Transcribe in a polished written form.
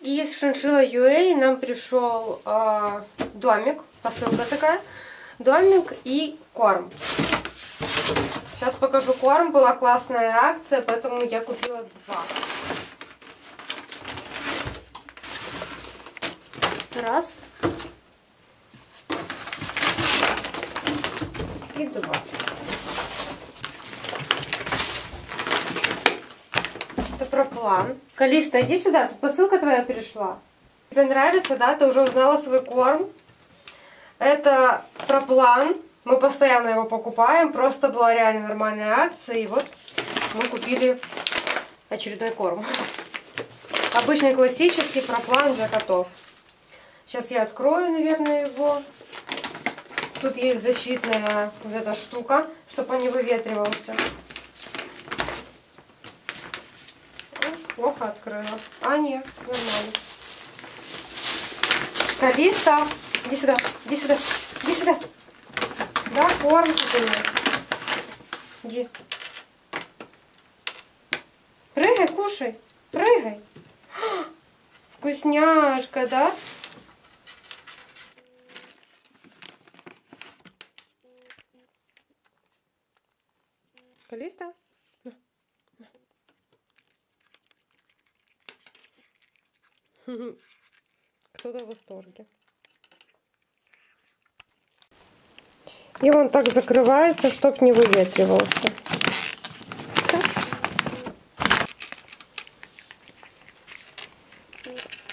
И с Шиншилла.ua нам пришел домик, посылка такая, домик и корм. Сейчас покажу корм, была классная акция, поэтому я купила два. Раз. И два. Это про план. Калиста, иди сюда, тут посылка твоя пришла. Тебе нравится, да? Ты уже узнала свой корм. Это про план. Мы постоянно его покупаем. Просто была реально нормальная акция. И вот мы купили очередной корм. Обычный классический про план для котов. Сейчас я открою, наверное, его. Тут есть защитная вот эта штука, чтобы он не выветривался. Плохо открыла. А, нет, нормально. Калиста, иди сюда, иди сюда, иди сюда. Да, корм у меня. Иди. Прыгай, кушай, прыгай. Вкусняшка, да? Калиста? Кто-то в восторге. И он так закрывается, чтоб не выветривался. Все.